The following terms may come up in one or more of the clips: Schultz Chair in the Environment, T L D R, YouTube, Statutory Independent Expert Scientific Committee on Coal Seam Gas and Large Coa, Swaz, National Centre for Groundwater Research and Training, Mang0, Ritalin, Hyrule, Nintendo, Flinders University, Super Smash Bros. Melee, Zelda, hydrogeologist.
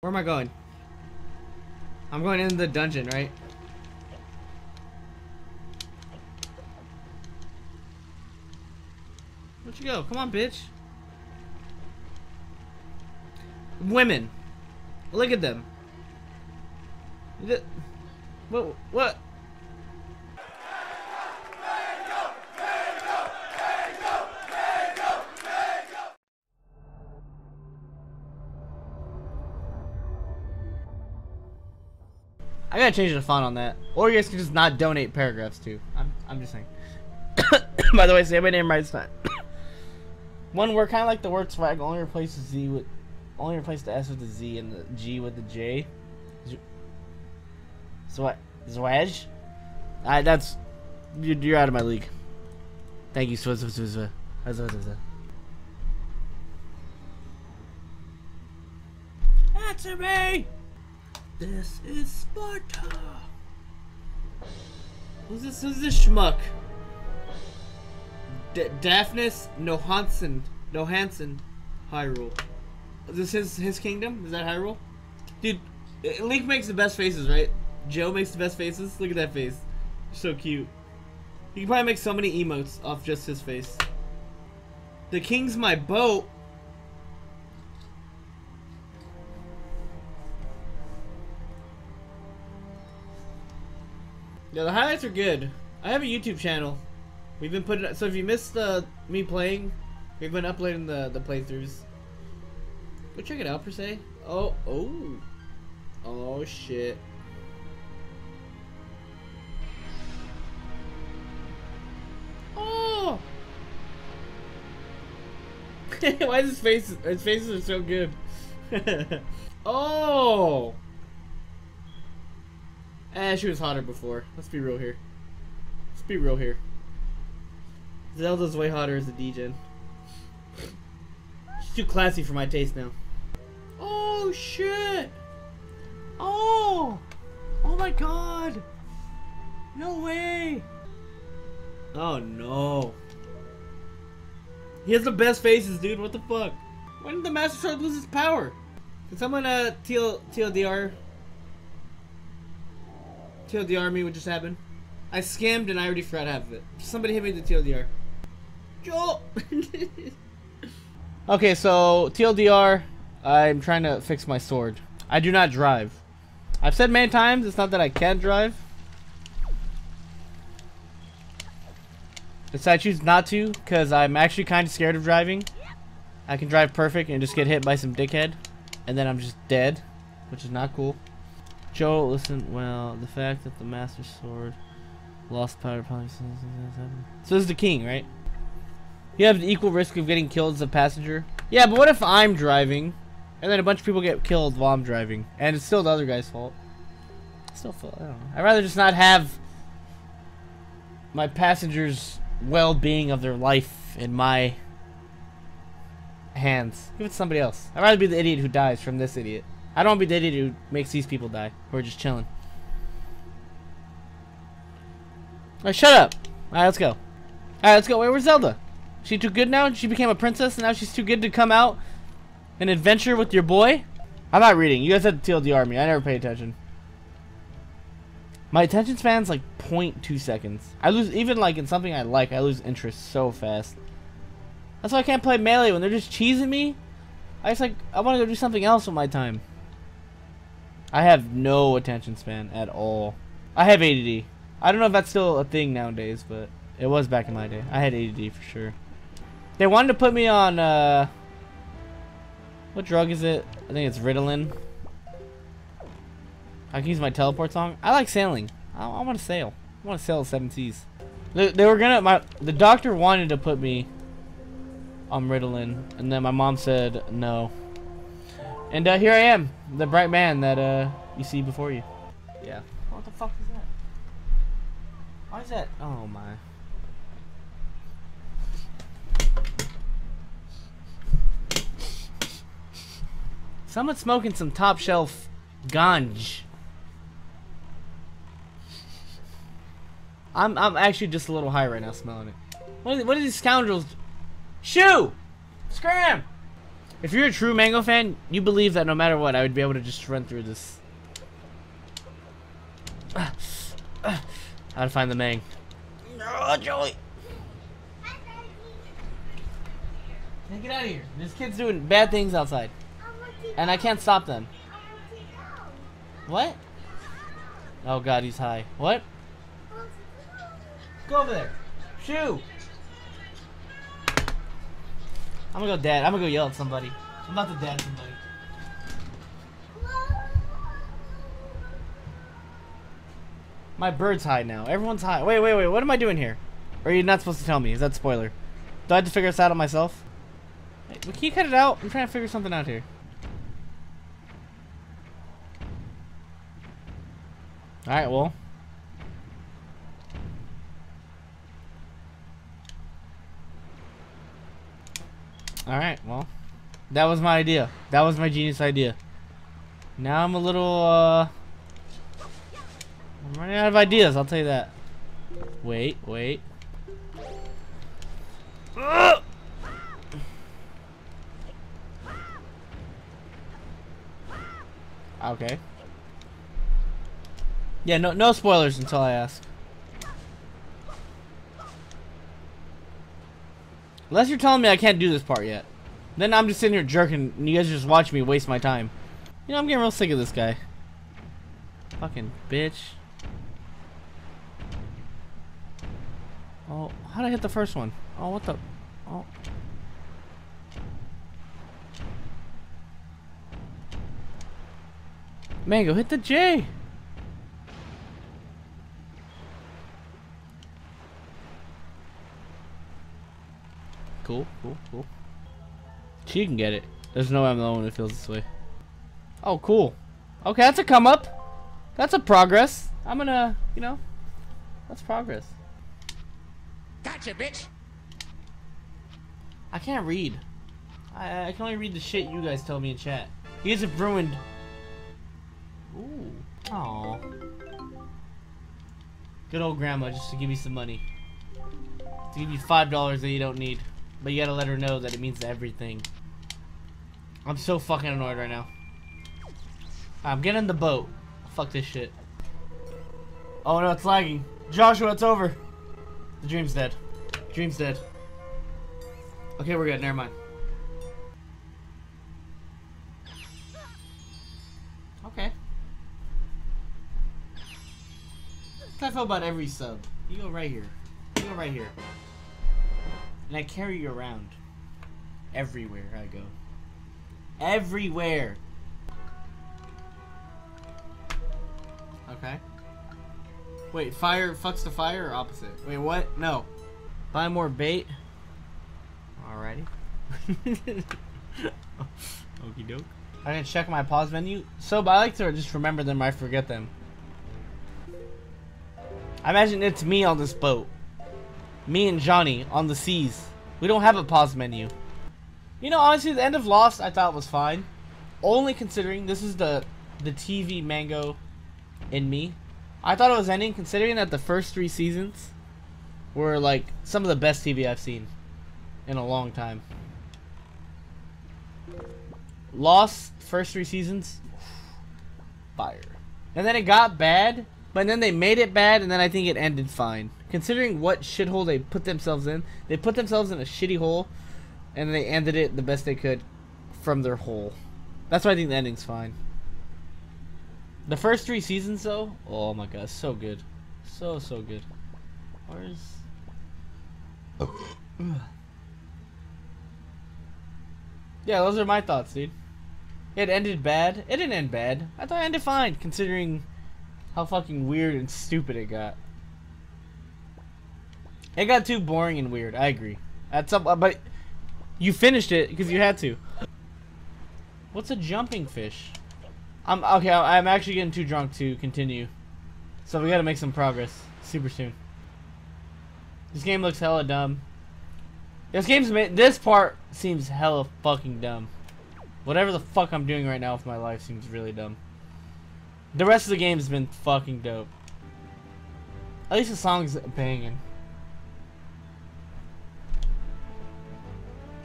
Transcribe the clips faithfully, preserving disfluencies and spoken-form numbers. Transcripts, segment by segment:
Where am I going? I'm going into the dungeon, right? Where'd you go? Come on, bitch. Women. Look at them. What? What? I gotta change the font on that. Or you guys can just not donate paragraphs to. I'm, I'm just saying. By the way, say my name right, it's not. One word, kind of like the word swag, only replace the Z with, only replace the S with the Z and the G with the J. Swag, swag. Alright, that's you're, you're out of my league. Thank you, Swaz, Swaz, Swaz. Answer me. This is Sparta. Who's this? Who's this schmuck? D Daphnis Nohansen, Nohansen, Hyrule. Is this his his kingdom? Is that Hyrule? Dude, Link makes the best faces, right? Joe makes the best faces. Look at that face, so cute. He can probably make so many emotes off just his face. The king's my boat. Yeah, the highlights are good. I have a YouTube channel. We've been putting so if you missed the me playing, we've been uploading the the playthroughs. Go check it out per se. Oh oh oh shit. Oh. Why is his face? His faces are so good. Oh. Eh, she was hotter before. Let's be real here. Let's be real here. Zelda's way hotter as a D-Gen. She's too classy for my taste now. Oh, shit! Oh! Oh my god! No way! Oh, no. He has the best faces, dude. What the fuck? Why did the Master Sword lose his power? Can someone, uh, T L D R... T L D R me, what just happened? I scammed and I already forgot half of it. Somebody hit me with the T L D R. Joel! Okay, so T L D R, I'm trying to fix my sword. I do not drive. I've said many times, it's not that I can't drive. It's that I choose not to, because I'm actually kind of scared of driving. I can drive perfect and just get hit by some dickhead. And then I'm just dead, which is not cool. Joe, listen, well, the fact that the Master Sword lost power probably... So this is the king, right? You have the equal risk of getting killed as a passenger. Yeah, but what if I'm driving, and then a bunch of people get killed while I'm driving, and it's still the other guy's fault? It's still fault, I don't know. I'd rather just not have my passengers' well-being of their life in my hands. Give it to somebody else. I'd rather be the idiot who dies from this idiot. I don't want to be the idiot who makes these people die. We're just chilling. Alright, shut up. Alright, let's go. Alright, let's go. Wait, where's Zelda? She too good now? She became a princess and now she's too good to come out and adventure with your boy? I'm not reading. You guys had to T L D R me. I never pay attention. My attention span's like zero point two seconds. I lose, even like in something I like, I lose interest so fast. That's why I can't play Melee when they're just cheesing me. I just like, I want to go do something else with my time. I have no attention span at all. I have A D D. I don't know if that's still a thing nowadays, but it was back in my day. I had A D D for sure. They wanted to put me on, uh... what drug is it? I think it's Ritalin. I can use my teleport song. I like sailing. I, I want to sail. I want to sail the seven seas. They, they were gonna... My, the doctor wanted to put me on Ritalin, and then my mom said no. And uh, here I am, the bright man that uh, you see before you. Yeah. What the fuck is that? Why is that? Oh my. Someone's smoking some top shelf ganj. I'm I'm actually just a little high right now smelling it. What are, what are these scoundrels? Shoo! Scram! If you're a true Mango fan, you believe that no matter what, I would be able to just run through this. Uh, uh, how to find the Mang. No, Joey. Hey, get out of here. There's kids doing bad things outside. And I can't stop them. What? Oh, God, he's high. What? Go over there. Shoo. I'm gonna go dad. I'm gonna go yell at somebody. I'm about to dad somebody. My bird's high now. Everyone's high. Wait, wait, wait. What am I doing here? Or are you not supposed to tell me? Is that a spoiler? Do I have to figure this out on myself? Wait, can you cut it out? I'm trying to figure something out here. Alright, well. Alright, well, that was my idea. That was my genius idea. Now I'm a little, uh... I'm running out of ideas, I'll tell you that. Wait, wait. Ugh! Okay. Yeah, no, no spoilers until I ask. Unless you're telling me I can't do this part yet. Then I'm just sitting here jerking and you guys just watch me waste my time. You know, I'm getting real sick of this guy. Fucking bitch. Oh, how'd I hit the first one? Oh, what the? Oh. Mango, hit the J. Cool, cool, cool. She can get it. There's no way I'm the only one who feels this way. Oh, cool. Okay, that's a come up. That's a progress. I'm gonna, you know, that's progress. Gotcha, bitch. I can't read. I, I can only read the shit you guys tell me in chat. You guys have ruined. Ooh. Aw. Good old grandma just to give me some money. To give you five dollars that you don't need. But you gotta let her know that it means everything. I'm so fucking annoyed right now. I'm getting in the boat. Fuck this shit. Oh no, it's lagging. Joshua, it's over. The dream's dead. Dream's dead. Okay, we're good. Never mind. Okay. That's how I feel about every sub. You go right here. You go right here. And I carry you around. Everywhere I go. Everywhere! Okay. Wait, fire fucks the fire or opposite? Wait, what? No. Buy more bait. Alrighty. Okie doke. I'm gonna check my pause menu. So, but I like to just remember them or I forget them. I imagine it's me on this boat. Me and Johnny on the seas. We don't have a pause menu. You know, honestly, the end of Lost I thought was fine. Only considering this is the the T V Mango in me. I thought it was ending considering that the first three seasons were like some of the best T V I've seen in a long time. Lost first three seasons, fire. And then it got bad, but then they made it bad, and then I think it ended fine. Considering what shithole they put themselves in, they put themselves in a shitty hole, and they ended it the best they could from their hole. That's why I think the ending's fine. The first three seasons, though, oh my god, so good. So, so good. Where's... Yeah, those are my thoughts, dude. It ended bad. It didn't end bad. I thought it ended fine, considering how fucking weird and stupid it got. It got too boring and weird. I agree. That's up, but you finished it because you had to. What's a jumping fish? I'm okay. I'm actually getting too drunk to continue, so we gotta make some progress super soon. This game looks hella dumb. This game's this part seems hella fucking dumb. Whatever the fuck I'm doing right now with my life seems really dumb. The rest of the game's been fucking dope. At least the song's banging.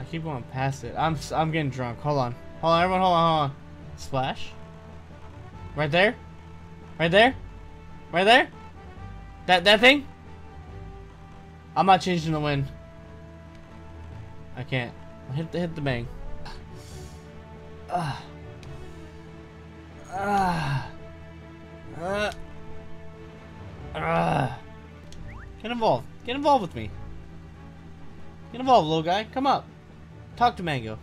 I I keep going past it. I'm I'm getting drunk. Hold on. Hold on, everyone. Hold on. Hold on. Splash. Right there. Right there. Right there. That that thing. I'm not changing the wind. I can't. Hit the hit the bang. Ah. Ah. Ah. Ah. Get involved. Get involved with me. Get involved, little guy. Come up. Talk to Mango.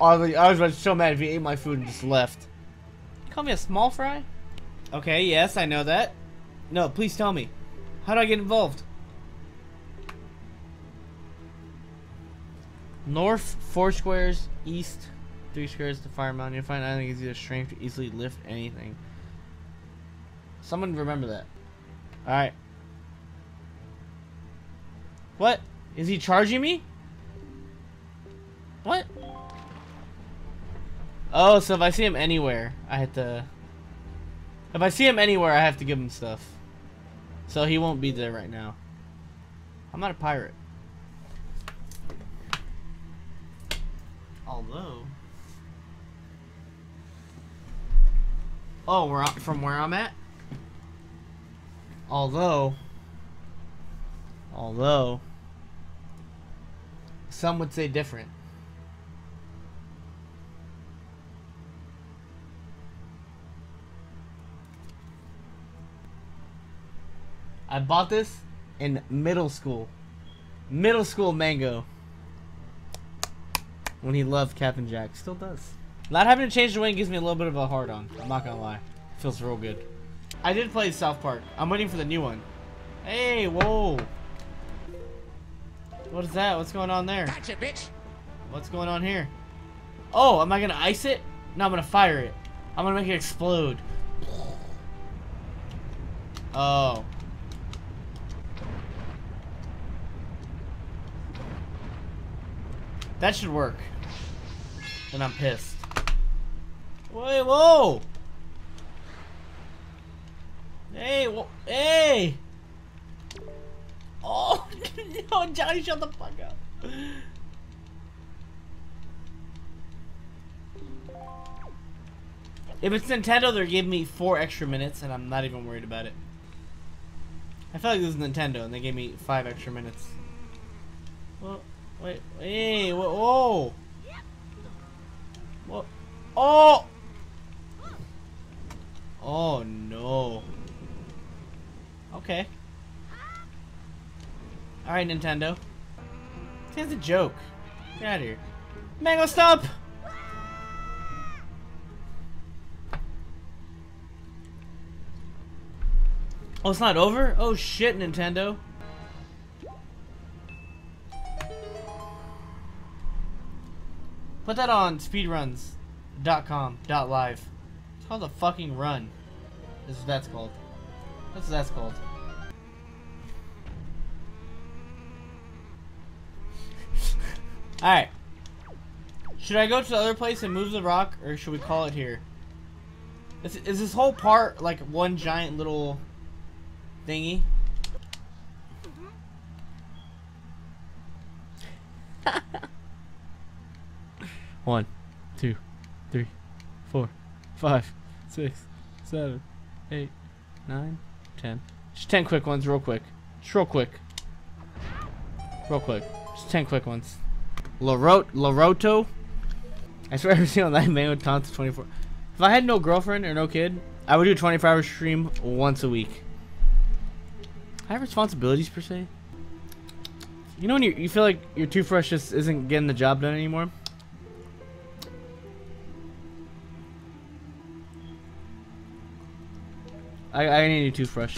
I was so mad if he ate my food and just left. You call me a small fry? Okay, yes, I know that. No, please tell me. How do I get involved? North, four squares. East, three squares to Fire Mountain. You'll find an island that gives you the strength to easily lift anything. Someone remember that. Alright. What? Is he charging me? What? Oh, so if I see him anywhere, I have to... If I see him anywhere, I have to give him stuff. So he won't be there right now. I'm not a pirate. Although... Oh, we're out from where I'm at? Although... Although... Some would say different. I bought this in middle school. Middle school Mango. When he loved Captain Jack. Still does. Not having to change the wind gives me a little bit of a hard on. I'm not gonna lie. It feels real good. I did play South Park. I'm waiting for the new one. Hey, whoa. What is that? What's going on there? Gotcha, bitch. What's going on here? Oh, am I gonna ice it? No, I'm gonna fire it. I'm gonna make it explode. Oh. That should work. And I'm pissed. Wait, whoa! Hey, whoa, hey! Oh, no, Johnny, shut the fuck up. If it's Nintendo, they're giving me four extra minutes, and I'm not even worried about it. I feel like this is Nintendo, and they gave me five extra minutes. Well, wait, hey, whoa. Whoa. Oh! Oh, no. Okay. Alright, Nintendo. That's a joke. Get out of here. Mango, stop! Oh, it's not over? Oh, shit, Nintendo. Put that on speedruns dot com dot live. It's called a fucking run. That's what that's called. That's what that's called. Alright. Should I go to the other place and move the rock, or should we call it here? Is, is this whole part like one giant little thingy? One, two, three, four, five, six, seven, eight, nine, ten. Just ten quick ones real quick. Just real quick. Real quick. Just ten quick ones. Loroto, Loroto. I swear every single night Mango taunts twenty-four. If I had no girlfriend or no kid, I would do a twenty-four hour stream once a week. I have responsibilities per se. You know when you, you feel like your toothbrush just isn't getting the job done anymore? I, I need a new toothbrush.